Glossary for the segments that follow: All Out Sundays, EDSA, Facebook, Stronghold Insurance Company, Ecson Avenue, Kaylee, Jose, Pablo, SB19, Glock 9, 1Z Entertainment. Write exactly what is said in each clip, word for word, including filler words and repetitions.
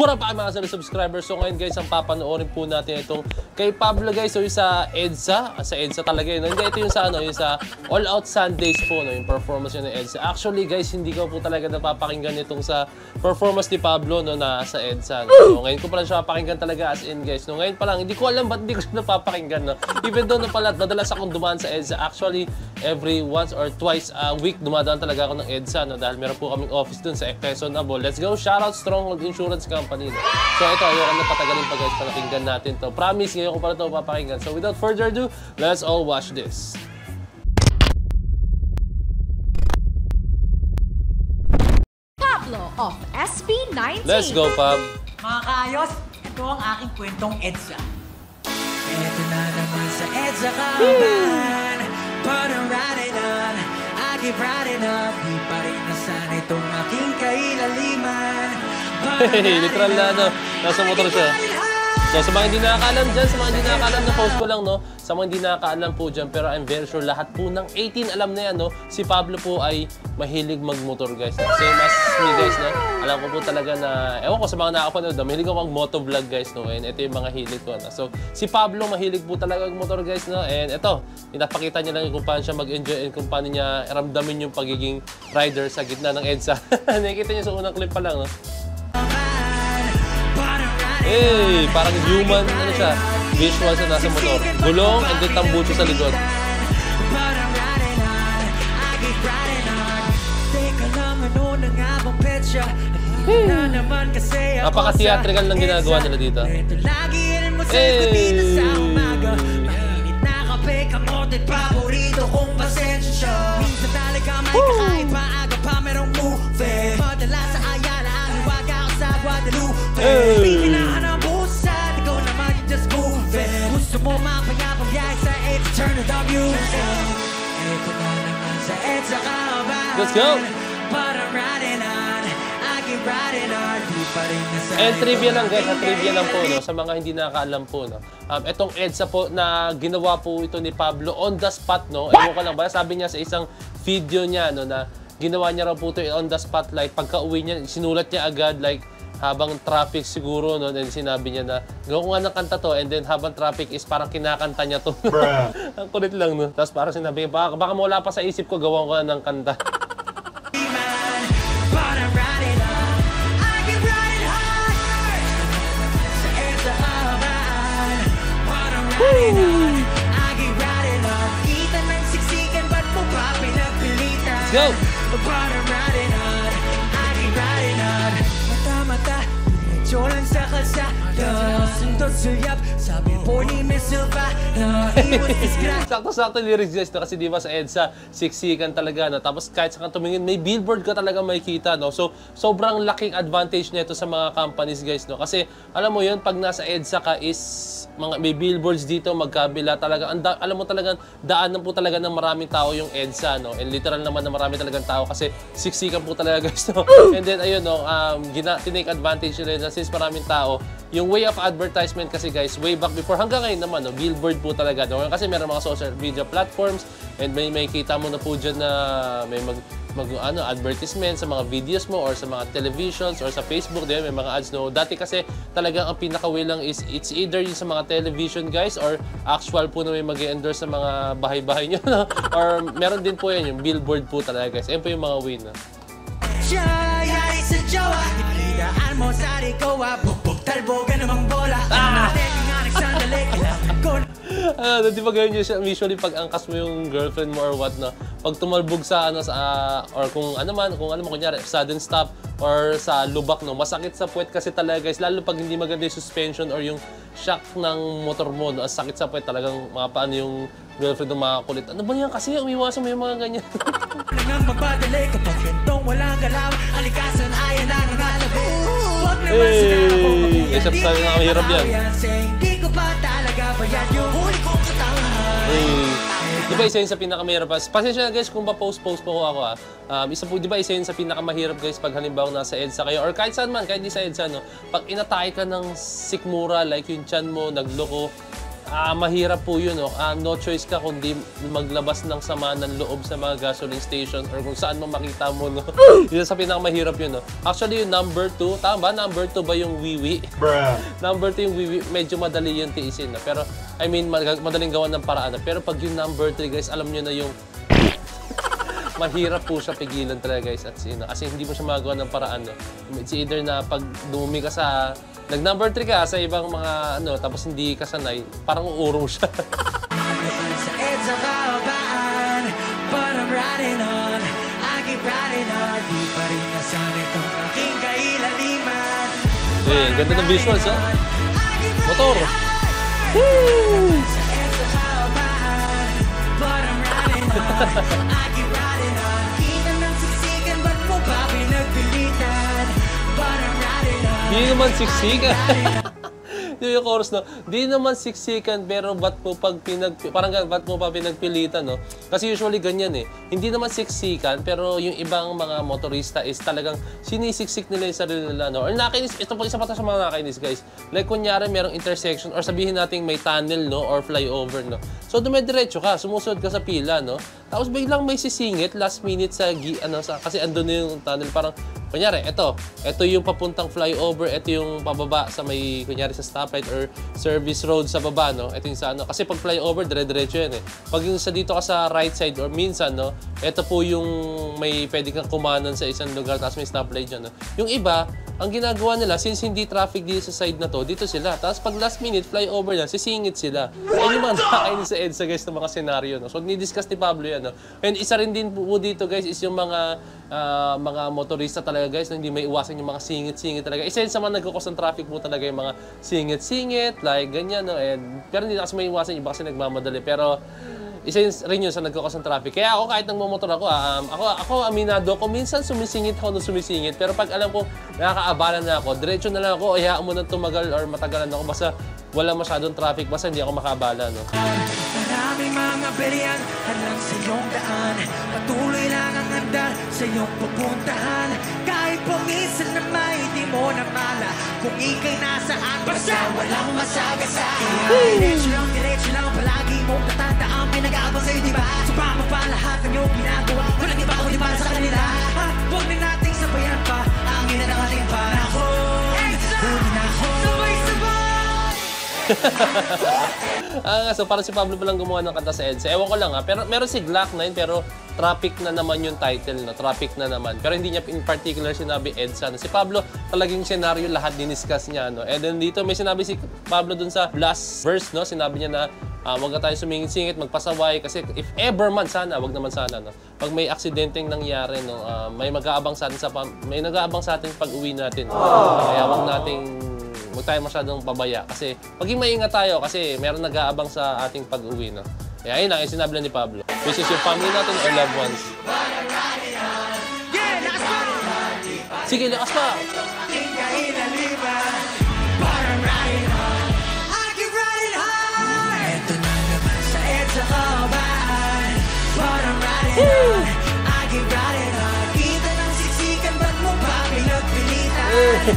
What up, mga subscribers? So ngayon guys, ang papanoorin po natin itong kay Pablo guys. So yung sa EDSA, sa EDSA talaga yun. Hindi, ito yung sa, ano, yung sa All Out Sundays po, no? Yung performance yun ng EDSA. Actually guys, hindi ko po talaga napapakinggan itong sa performance ni Pablo, no, na sa EDSA, no? So ngayon ko pa lang siya mapakinggan talaga as in guys, no? Ngayon pa lang, hindi ko alam ba't hindi ko siya napapakinggan, no? Even though na pala, madalas akong dumaan sa EDSA. Actually, every once or twice a week dumadaan talaga ako ng EDSA, no? Dahil meron po kaming office dun sa Ecson Avenue. Let's go! Shoutout Stronghold Insurance Company, no? So ito, ayoko na patagalan pa guys, pakinggan natin to. Promise, ngayon ko pala ito papakinggan. So without further ado, let's all watch this. Pablo of S B nineteen. Let's go, Pab! Mga kaayos, ito ang aking kwentong EDSA. Ito na naman sa EDSA kaban, parang riding on, I keep riding up. Di pa rin nasan itong aking kailaliman. Hey, literal na ano, nasa motor siya. So sa mga hindi nakakaalam dyan, sa mga hindi nakakaalam na post ko lang, no? Sa mga hindi nakakaalam po dyan, pero I'm very sure lahat po ng eighteen alam na yan, no? Si Pablo po ay mahilig magmotor guys, no? Same as me guys, no? Alam ko po talaga na, ewan ko sa mga nakakapanood, no? Mahilig ako mag-motovlog guys, no? And ito yung mga hilig ko, no? So si Pablo mahilig po talaga magmotor guys, no? And ito, pinapakita niya lang kung paano siya mag-enjoy and kung paano niya ramdamin yung pagiging rider sa gitna ng EDSA. Nakikita niyo sa unang clip pa lang, no? Hey, parang human, ano siya, visual siya nasa motor. Gulong and then tambucho sa likod. Hey. Napaka-theatrical ng ginagawa nila dito. Hey! Hey! Mo mapayabang yaya sa it's turn it up you. Let's go. And trivia lang guys, trivia lang po, no? Sa mga hindi nakakaalam po, no? Um, etong EDSA po na ginawa po ito ni Pablo on the spot, no? Ewan ko lang ba, sabi niya sa isang video niya, no, na ginawa niya raw po ito on the spot, like pagka-uwi niya, sinulat niya agad like habang traffic siguro, no? And sinabi niya na gawin ko nga ng kanta to, and then habang traffic is parang kinakanta niya to. Ang kulit lang, no? Tapos parang sinabi niya, baka, baka mawala pa sa isip ko, gawin ko nga ng kanta. Let's go! Jolan sa kalsada, sundot suyap, sabi po ni Miss Silva na iwas disgrace. Sakto-sakto lyrics guys, no? Kasi di ba sa EDSA, siksikan talaga, no? Tapos kahit sa kang tumingin, may billboard ka talaga makikita, no? So, sobrang laking advantage nito sa mga companies guys, no? Kasi alam mo yun, pag nasa EDSA ka is mga, may billboards dito, magkabila talaga. And, alam mo talagang daanan po talaga ng maraming tao yung EDSA, no? And literal naman na marami talagang tao kasi siksikan po talaga guys, no? And then ayun, no, um, tinake advantage nila yun. Since maraming tao, yung way of advertisement kasi guys, way back before, hanggang ngayon naman, no, billboard po talaga. No? Kasi meron mga social media platforms, and may, may kita mo na po dyan na may mag, mag, ano, advertisement sa mga videos mo or sa mga televisions or sa Facebook, diba? May mga ads. No? Dati kasi talagang ang pinaka-way lang is it's either yung sa mga television guys or actual po na may mag-endorse sa mga bahay-bahay nyo. No? Or meron din po yan, yung billboard po talaga guys. Ayan po yung mga way na. Ah, di ba ganyan siya usually pag angkas mo yung girlfriend mo or what, na pag tumalbog sa ano sa uh, or kung ano man, kung ano man kunyari sudden stop or sa lubak, no, masakit sa puwet kasi talaga guys, lalo pag hindi maganda yung suspension or yung shock ng motor mo, no, sakit sa puwet talagang mapaano yung girlfriend ng mga kulit. Ano ba yan? Kasi umiwasan mo yung mga ganyan. Hey! Isap sa akin ang hirap yan. Hey! Di ba isa yun sa pinakamahirap? Pasensya na guys kung pa-post-post po ako, ha? Um, isa po, di ba isa yun sa pinakamahirap guys pag halimbawa nasa EDSA kayo or kahit saan man, kahit di sa EDSA, no? Pag inatay ka ng sikmura, like yung chan mo, nagloko, Ah, mahirap po yun. No? Ah, no choice ka kundi maglabas ng sama ng loob sa mga gasoline station or kung saan mo makita mo. No? Yun sa pinakamahirap yun. No? Actually, yung number two, tama ba? Number two ba yung wiwi? Bruh. Number two yung wiwi, medyo madali yung tiisin. No? Pero, I mean, madaling gawan ng paraan. No? Pero pag yung number three, guys, alam nyo na yung mahirap po siya pigilan talaga, guys. At sino, kasi hindi mo siya magawa ng paraan. No? It's either na pag dumumi ka sa... Nag-number three ka sa ibang mga ano, tapos hindi ka sanay, parang uurong siya. Eh, ganda ng visuals, ha? Motor! Woo! Di naman siksikan. Yung chorus, no? Di naman siksikan, pero ba't po pag pinag... Parang ba't po pa pinagpilitan, no? Kasi usually ganyan, eh. Hindi naman siksikan, pero yung ibang mga motorista is talagang sinisiksik nila yung sarili nila, no? Or nakainis. Ito po, isa pa sa mga nakainis, guys. Like, kunyari, merong intersection or sabihin natin may tunnel, no? Or flyover, no? So, dumediretso ka. Sumusunod ka sa pila, no? Tapos, biglang may sisingit last minute sa... Ano, sa kasi andun yung tunnel. Parang... Kunyari, ito. Ito yung papuntang flyover. Ito yung pababa sa may, kunyari, sa stoplight or service road sa baba, no? Ito yung sa ano. Kasi pag flyover, dire-diretso yan, eh. Pag yung sa dito ka sa right side or minsan, no? Ito po yung may pwede kang kumanan sa isang lugar tapos may stoplight dyan, no? Yung iba, ang ginagawa nila, since hindi traffic dito sa side na to, dito sila. Tapos pag last minute, flyover na, sisingit sila. Ano yung mga nakain sa EDSA, guys, ng mga senaryo, no? So, nidiscuss ni Pablo yan, no? And isa rin din po dito, guys, is yung mga Uh, mga motorista talaga, guys, na hindi may iwasan yung mga singit-singit talaga. Isa yun sa mga nagkukos ng traffic mo talaga yung mga singit-singit, like ganyan, no? And, pero hindi na kasi may iwasan yung iba kasi nagmamadali. Pero isa yun rin yun sa nagkukos ng traffic. Kaya ako kahit nagmamotor ako, um, ako, ako aminado ako, minsan sumisingit ako nung sumisingit. Pero pag alam ko, nakakaabalan na ako, diretso na lang ako, hayaan mo nang tumagal or matagalan ako. Basta wala masyadong traffic, basta hindi ako makabala, no? Maraming mga bilyan, halang sa iyong daan. Patuloy lang ang handa sa iyong pupuntahan. Kahit pumisan na may di mo nakala. Kung ika'y nasaan, basta walang masagasa. Kaya diretso lang, diretso lang, palagi mong natataang pinag-aabang sa'yo, diba? Subama pa lahat ng iyong ginagawa. Walang iba kundi para sa kanila. At huwag na nating sabayan pa ang inanangating panahon. Ah, so parang si Pablo palang gumawa ng kanta sa EDSA. Ewan ko lang, ha. Pero meron si Glock nine pero traffic na naman yung title, no? Traffic na naman. Pero hindi niya in particular sinabi EDSA. No? Si Pablo talagang senaryo lahat diniscuss niya, no. And then dito may sinabi si Pablo dun sa last verse, no. Sinabi niya na Uh, wag na tayo sumingit-singit, magpasaway kasi if ever man sana, wag naman sana, no? Pag may aksidenteng nangyari, no, uh, may mag-aabang sa atin sa may nag-aabang sa atin pag-uwi natin. No? Kaya wag nating huwag tayo masyadong pabaya kasi maging maingat tayo kasi meron nag-aabang sa ating pag-uwi, no? Kaya ayun lang, yung sinabi lang ni Pablo. Which is yung family natin or loved ones. Yeah, lakas pa! Sige, lakas pa! Hey! Woo! Let's go!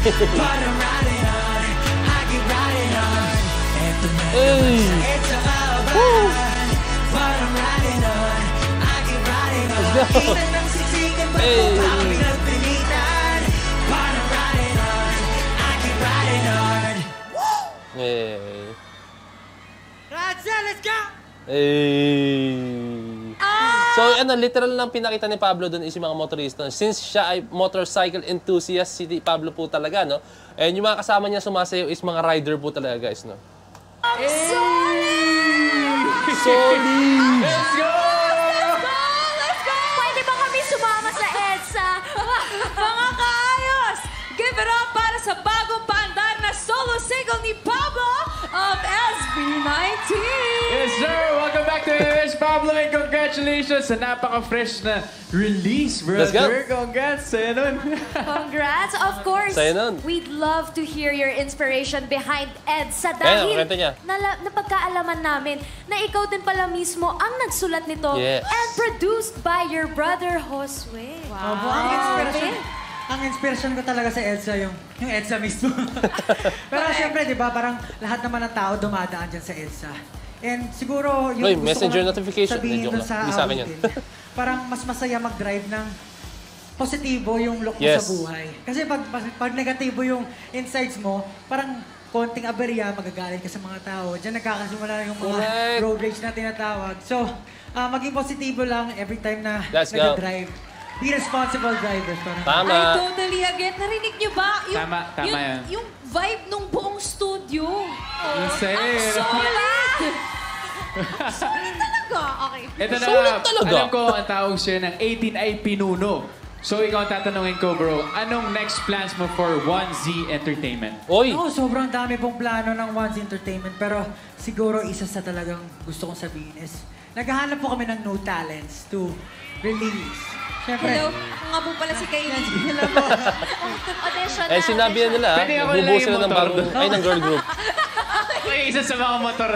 Hey! Hey! That's it, let's go! Hey! So, ano, literal lang pinakita ni Pablo doon is yung mga motorista. Since siya ay motorcycle enthusiast, si Pablo po talaga, no? And yung mga kasama niya sumasayo is mga rider po talaga, guys, no? Hey! Solid! Solid! Let's go! Let's go! Let's go! Pwede ba kami sumama sa EDSA? Mga kaayos! Give it up para sa bagong paandar na solo single ni Pablo of S B nineteen! Yes, sir! Welcome back to English, Pablo, and congratulations sa napaka-fresh na release, brother! Congrats! Sa'yo nun! Congrats! Of course, we'd love to hear your inspiration behind EDSA dahil na, napagkaalaman namin na ikaw din pala mismo ang nagsulat nito, yes, and produced by your brother, Jose. Wow! Wow. Wow. ang inspiration ko talaga sa EDSA, yung, yung EDSA mismo. Pero okay. Siyempre, di ba, parang lahat naman ng tao dumadaan dyan sa EDSA. And siguro, yung Loy, gusto messenger ko notification. Sabihin doon sa amin din, parang mas masaya mag-drive ng positibo yung look mo yes. sa buhay. Kasi pag, pag negatibo yung insights mo, parang konting aberya, magagalit ka sa mga tao. Diyan nagkakasimula yung mga right. road rage na tinatawag. So, uh, maging positibo lang every time na nag-drive. Be responsible drivers. Tama. I totally again. Narinig niyo ba? Yung, tama, tama yung, yan. Yung vibe nung buong studio. Oh, ang sulit! Ang sulit talaga. Okay. Ito na, sulit talaga. Alam ko ang tawag siya ng eighteen ay pinuno. So, ikaw ang tatanungin ko, bro. Anong next plans mo for one Z Entertainment? Oy! Oh, sobrang dami pong plano ng one Z Entertainment. Pero siguro isa sa talagang gusto kong sabihin is naghahanap po kami ng new talents to release. Siyempre. Hello, ako nga po pala si Kaylee. Hello po. Audition na. Eh, sinabi na nila, bubuo sila ng bar group. Ay, ng girl group. Ay, isa sa mga motor.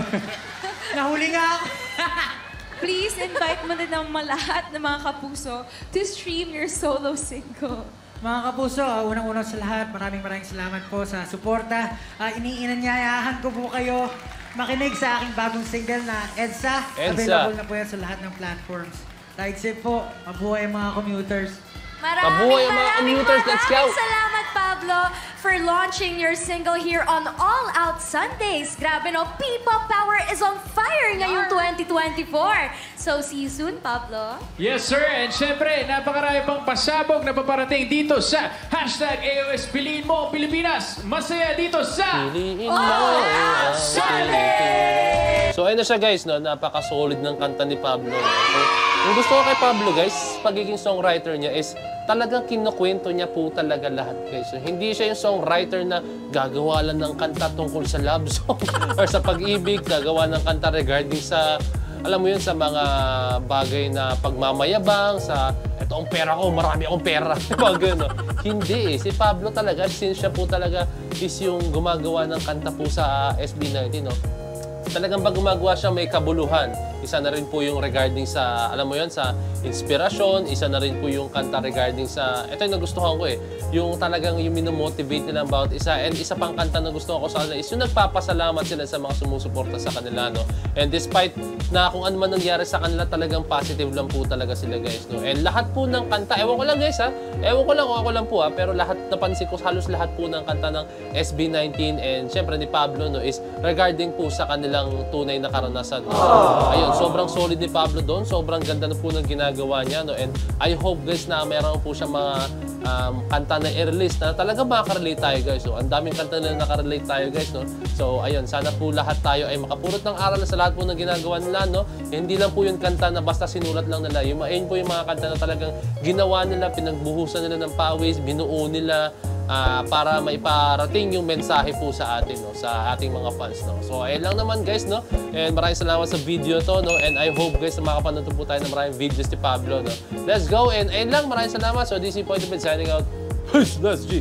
Nahuli nga ako. Please invite mo din ang lahat ng mga kapuso to stream your solo single. Mga kapuso, uh, unang-unang sa lahat, maraming maraming salamat po sa suporta. Uh, Iniinanyayahan ko po kayo makinig sa aking bagong single na EDSA. EDSA. Available na po yan sa lahat ng platforms. Like safe po, mabuhay mga commuters. Maraming mabuhay mga commuters, let's go! Salamat Pablo for launching your single here on All Out Sundays. Grabe no, P-pop power is on fire ngayong twenty twenty-four. So see you soon, Pablo. Yes, sir. And syempre, napakarami pang pasabog na paparating dito sa hashtag A O S Piliin Mo Pilipinas. Masaya dito sa All Out Sundays! So ayun na siya guys, no? Napakasolid ng kanta ni Pablo. Ang gusto ko kay Pablo guys, pagiging songwriter niya is talagang kinukwento niya po talaga lahat guys. So, hindi siya yung songwriter na gagawa lang ng kanta tungkol sa love song or sa pag-ibig, gagawa ng kanta regarding sa, alam mo yun, sa mga bagay na pagmamayabang, sa eto ang pera ko, marami akong pera. Pag, ano. Hindi eh. Si Pablo talaga, since siya po talaga is yung gumagawa ng kanta po sa S B nineteen, no? Talagang pag gumagawa siya, may kabuluhan. Isa na rin po yung regarding sa, alam mo yun, sa inspirasyon. Isa na rin po yung kanta regarding sa, ito yung nagustuhan ko eh. Yung talagang yung minomotivate nila about isa. And isa pang kanta na gusto ko sa kanila is yung nagpapasalamat sila sa mga sumusuporta sa kanila, no? And despite na kung ano man nangyari sa kanila, talagang positive lang po talaga sila, guys, no? And lahat po ng kanta, ewan ko lang guys ha, ewan ko lang kung ako lang po ha, pero lahat, napansin ko halos lahat po ng kanta ng S B nineteen and syempre ni Pablo, no, is regarding po sa kanila ng tunay na karanasan. So, ayun, sobrang solid ni Pablo doon. Sobrang ganda na po ng ginagawa niya. No? And I hope guys na meron po siyang mga um, kanta na i-release na talaga makarelate tayo guys. So, ang daming kanta na nakarelate tayo guys. No? So ayun, sana po lahat tayo ay makapulot ng aral sa lahat po ng ginagawa nila. No? Hindi lang po yung kanta na basta sinulat lang nila. Yung main po yung mga kanta na talagang ginawa nila, pinagbuhusan nila ng pawis, binuo nila, Uh, para maiparating yung mensahe po sa atin, no, sa ating mga fans, no. So ayun lang naman guys, no, and maraming salamat sa video to, no, and I hope guys na makapanood po tayo ng maraming videos ni Pablo, no. Let's go, and ayun lang, maraming salamat. So this is Point of It signing out. Peace, let's G.